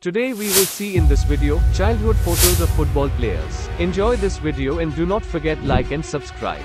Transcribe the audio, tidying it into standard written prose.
Today we will see in this video, childhood photos of football players. Enjoy this video and do not forget like and subscribe.